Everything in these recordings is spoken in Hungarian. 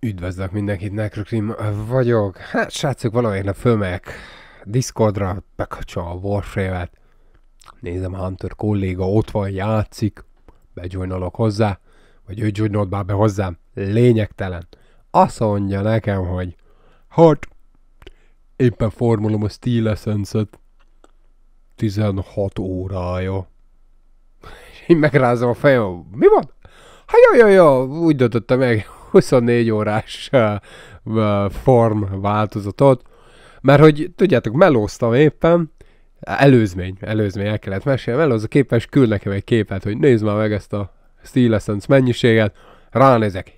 Üdvözlök mindenkit, Nekrokrim vagyok. Hát srácok, valamelyik nap fölmegyek Discordra, bekapcsolom a Warframe-et. Nézem, Hunter kolléga ott van, játszik. Begyújnolok hozzá, vagy ő gyújnolt már be hozzám. Lényegtelen. Azt mondja nekem, hogy hát, éppen formulom a Steel Essence-et. 16 órája. És én megrázom a fejem. Mi van? Hát jó, úgy döntöttem meg. 24 órás form változatot, mert hogy tudjátok, melóztam éppen, előzmény, el kellett mesélni, melózok éppen, és küld nekem egy képet, hogy nézd már meg ezt a Steel Essence mennyiséget, ránézek,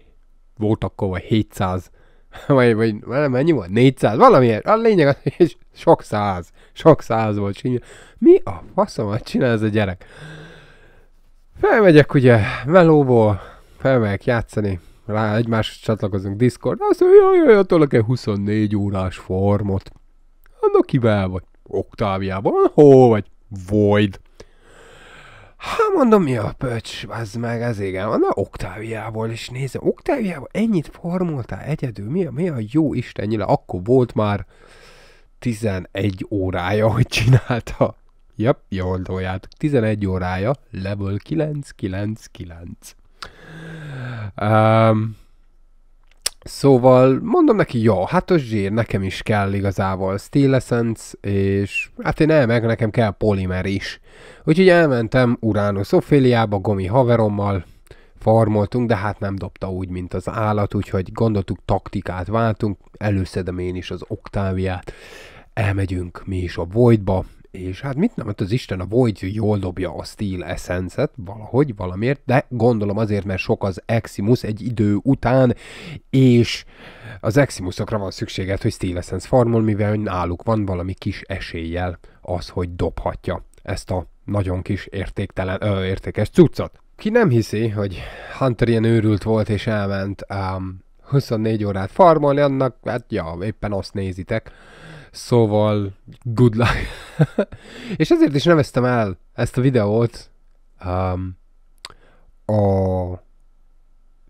volt akkor vagy 700, vagy mennyi volt, 400, valamilyen, a lényeg az, hogy sok száz volt, mi a faszomat csinál ez a gyerek? Felmegyek ugye melóból, felmegyek játszani, rá egymáshoz csatlakozunk Discord, azt mondja, jaj, tőlek egy 24 órás formot. Na, kivel vagy? Octaviában. Hol vagy? Void. Hát mondom, mi a pöcs? Az meg, ez igen. Na, Octaviából is nézem. Octaviából ennyit formoltál egyedül? Mi a jó Isten nyilván? Akkor volt már 11 órája, hogy csinálta. Jep, jól doljátok. 11 órája, level 999. Szóval mondom neki, jó, hát a zsír nekem is kell igazából Steel Essence, és hát én elmegyek, nekem kell polimer is. Úgyhogy elmentem Uranus Opheliába, gomi haverommal farmoltunk, de hát nem dobta úgy, mint az állat, úgyhogy gondoltuk, taktikát váltunk, előszedem én is az Octaviát, elmegyünk mi is a Voidba, és hát mit nem, hát az Isten a Void jól dobja a Steel Essence-et, valahogy, valamiért, de gondolom azért, mert sok az Eximus egy idő után, és az Eximusokra van szükséged, hogy Steel Essence farmol, mivel náluk van valami kis eséllyel az, hogy dobhatja ezt a nagyon kis értéktelen, értékes cuccot. Ki nem hiszi, hogy Hunter ilyen őrült volt, és elment 24 órát farmolni, annak, hát ja, éppen azt nézitek. Szóval, good luck. És ezért is neveztem el ezt a videót a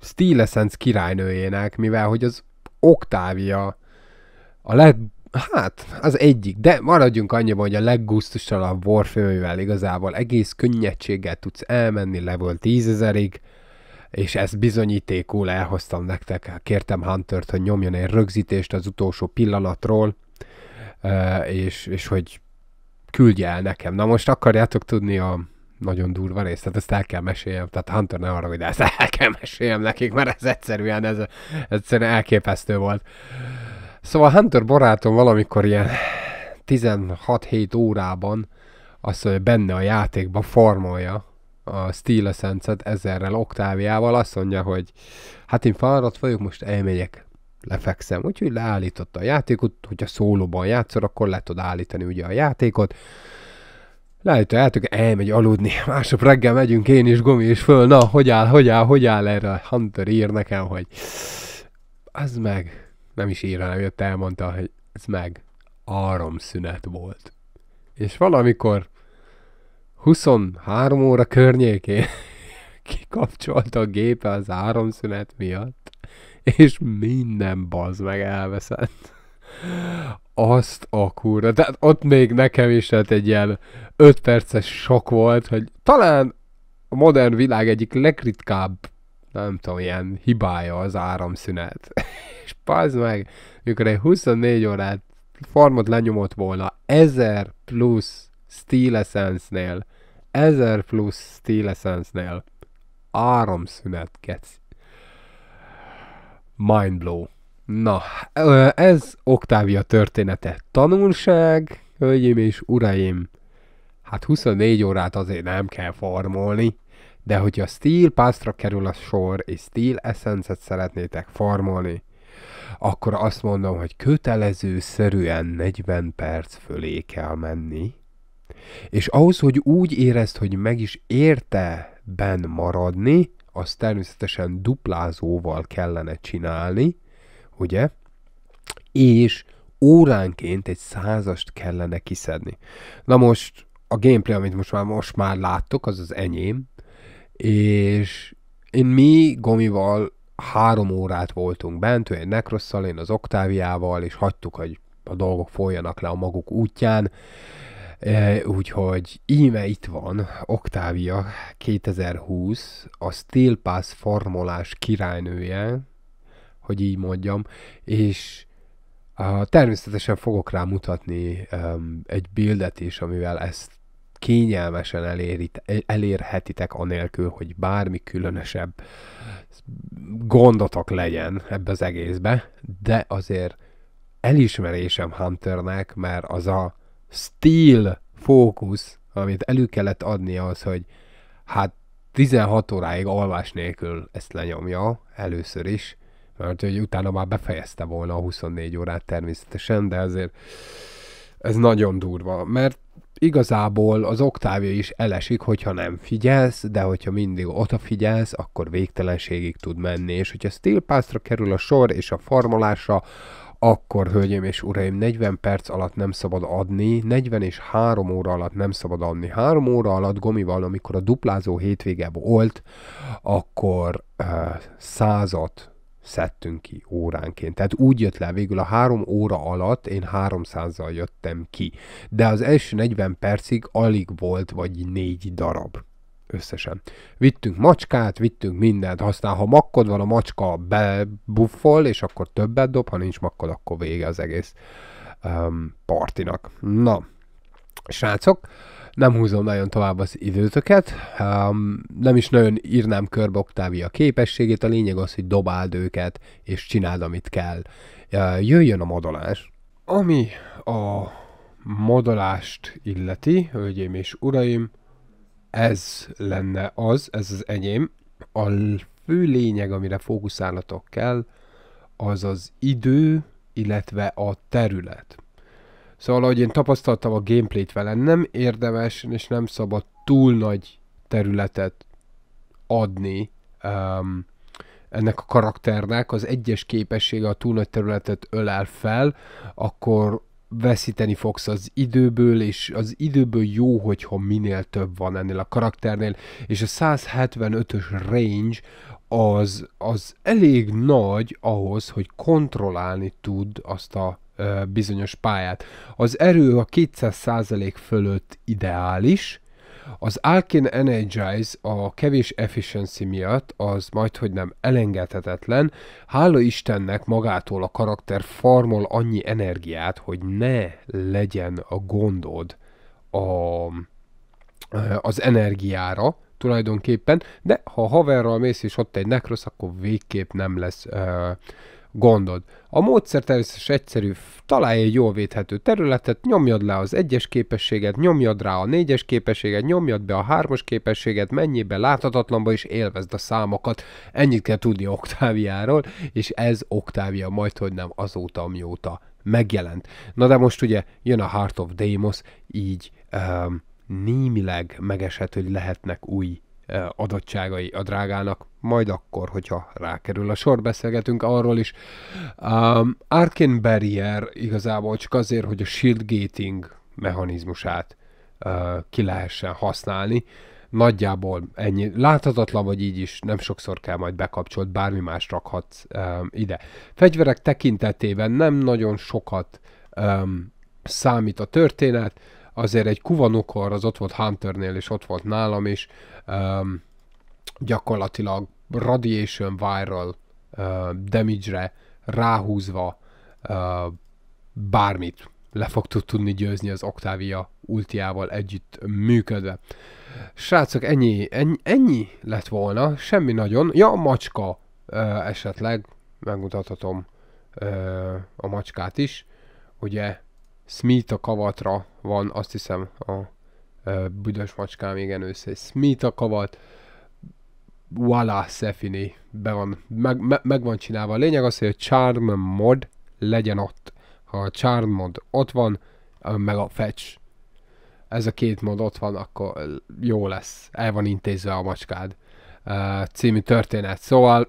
Steel Essence királynőjének, mivel hogy az Octavia a az egyik, de maradjunk annyiban, hogy a leggusztustalanabb Warframe-vel igazából egész könnyedséggel tudsz elmenni level 10.000-ig, és ezt bizonyítékul elhoztam nektek, kértem Huntert, hogy nyomjon egy rögzítést az utolsó pillanatról, és hogy küldje el nekem. Na most akarjátok tudni a nagyon durva részt, tehát ezt el kell meséljem, tehát Hunter ne arra, hogy ezt el kell meséljem nekik, mert ez egyszerűen, ez elképesztő volt. Szóval Hunter barátom valamikor ilyen 16-7 órában azt mondja, benne a játékba farmolja a Steel Essence-et ezerrel Octaviával, azt mondja, hogy hát én fáradt vagyok, most elmegyek, lefekszem, úgyhogy leállította a játékot, hogyha szólóban játszol, akkor le tud állítani ugye a játékot. Leállítja a játékot, elmegy aludni, másnap reggel megyünk én is, gomi is föl, na, hogy áll erre? Hunter ír nekem, hogy az meg, nem is ír, hanem jött, elmondta, hogy ez meg áramszünet volt. És valamikor 23 óra környékén kikapcsolta a gépe az áramszünet miatt, és minden bazd meg elveszett. Azt a kurva. Tehát ott még nekem is lett egy ilyen 5 perces sok volt, hogy talán a modern világ egyik legritkább, nem tudom, ilyen hibája az áramszünet. És bazd meg, mikor egy 24 órát farmot lenyomott volna 1000 plusz Steel Essence-nél, 1000 plusz Steel Essence-nél áramszünet, geci. Mindblow. Na, ez Octavia története. Tanulság, hölgyeim és uraim. Hát 24 órát azért nem kell farmolni, de hogyha Steel Path-ra kerül a sor, és Steel Essence-et szeretnétek farmolni, akkor azt mondom, hogy kötelezőszerűen 40 perc fölé kell menni, és ahhoz, hogy úgy érezd, hogy meg is érte benn maradni, azt természetesen duplázóval kellene csinálni, ugye? És óránként egy 100-ast kellene kiszedni. Na most a gameplay, amit most már láttok, az az enyém, és én mi gomival 3 órát voltunk bent, olyan Necrosszal, én az Octaviával, és hagytuk, hogy a dolgok folyjanak le a maguk útján. Úgyhogy íme itt van Octavia 2020, a Steel Path farmolás királynője, hogy így mondjam, és természetesen fogok rá mutatni egy buildet is, amivel ezt kényelmesen elérhetitek anélkül, hogy bármi különösebb gondotok legyen ebbe az egészbe, de azért elismerésem Hunternek, mert az a Steel fókusz, amit elő kellett adni az, hogy hát 16 óráig alvás nélkül ezt lenyomja először is, mert hogy utána már befejezte volna a 24 órát természetesen, de azért ez nagyon durva, mert igazából az Octavia is elesik, hogyha nem figyelsz, de hogyha mindig odafigyelsz, akkor végtelenségig tud menni, és hogyha Steel Path-ra kerül a sor és a farmolásra, akkor, hölgyeim és uraim, 40 perc alatt nem szabad adni, 40 és 3 óra alatt nem szabad adni. 3 óra alatt gomival, amikor a duplázó hétvége volt, akkor 100-at szedtünk ki óránként. Tehát úgy jött le, végül a 3 óra alatt én 300-zal jöttem ki. De az első 40 percig alig volt, vagy 4 darab összesen. Vittünk macskát, vittünk mindent, aztán ha makkod van, a macska bebuffol, és akkor többet dob, ha nincs makkod, akkor vége az egész partinak. Na, srácok, nem húzom nagyon tovább az időtöket, nem is nagyon írnám körbe Octavia képességét, a lényeg az, hogy dobáld őket, és csináld, amit kell. Jöjjön a modolás. Ami a modolást illeti, hölgyeim és uraim, ez lenne az, ez az enyém. A fő lényeg, amire fókuszálnatok kell, az az idő, illetve a terület. Szóval, ahogy én tapasztaltam a gameplayt vele, nem érdemes és nem szabad túl nagy területet adni ennek a karakternek. Az egyes képessége a túl nagy területet ölel fel, akkor veszíteni fogsz az időből, és az időből jó, hogyha minél több van ennél a karakternél, és a 175-ös range az elég nagy ahhoz, hogy kontrollálni tud azt a bizonyos pályát. Az erő a 200% fölött ideális, az Arcane Energize a kevés efficiency miatt az majdhogy nem elengedhetetlen. Hála Istennek magától a karakter farmol annyi energiát, hogy ne legyen a gondod az energiára tulajdonképpen, de ha haverral mész és ott egy Necros, akkor végképp nem lesz gondod. A módszer természetesen egyszerű, találj egy jól védhető területet, nyomjad le az egyes képességet, nyomjad rá a 4-es képességet, nyomjad be a 3-as képességet, menjél be láthatatlanba és élvezd a számokat. Ennyit kell tudni Octaviáról, és ez Octavia majdhogy nem azóta, amióta megjelent. Na de most ugye jön a Heart of Deimos, így némileg megesett, hogy lehetnek új adottságai a drágának, majd akkor, hogyha rákerül a sor, beszélgetünk arról is. Arcane Barrier igazából csak azért, hogy a shield gating mechanizmusát ki lehessen használni. Nagyjából ennyi. Láthatatlan vagy így is, nem sokszor kell majd bekapcsolt, bármi más rakhatsz ide. Fegyverek tekintetében nem nagyon sokat számít a történet, azért egy kuvanokor, az ott volt Hunternél, és ott volt nálam is, gyakorlatilag radiation viral damage-re ráhúzva bármit le fog tudni győzni az Octavia ultiával együtt működve. Srácok, ennyi lett volna, semmi nagyon. Ja, a macska esetleg, megmutathatom a macskát is, ugye Smeeta Kavatra van, azt hiszem a büdös macskám, igen, össze Smeeta Kavat, voilà, Szefini, meg van csinálva. A lényeg az, hogy a Charm mod legyen ott. Ha a Charm mod ott van, meg a Fetch, ez a két mod ott van, akkor jó lesz, el van intézve a macskád című történet. Szóval,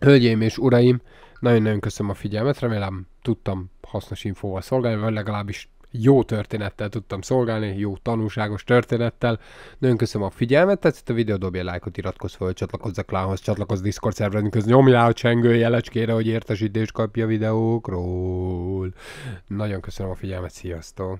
hölgyeim és uraim, nagyon-nagyon köszönöm a figyelmet, remélem tudtam hasznos infóval szolgálni, vagy legalábbis jó történettel tudtam szolgálni, jó tanulságos történettel. Nagyon köszönöm a figyelmet, tetszett a videó, dobj egy lájkot, iratkozz fel, csatlakozz a klánhoz, csatlakozz Discord szerverünkhöz, nyomj rá a csengő jelecskére, hogy értesítést kapja videókról. Nagyon köszönöm a figyelmet, sziasztok!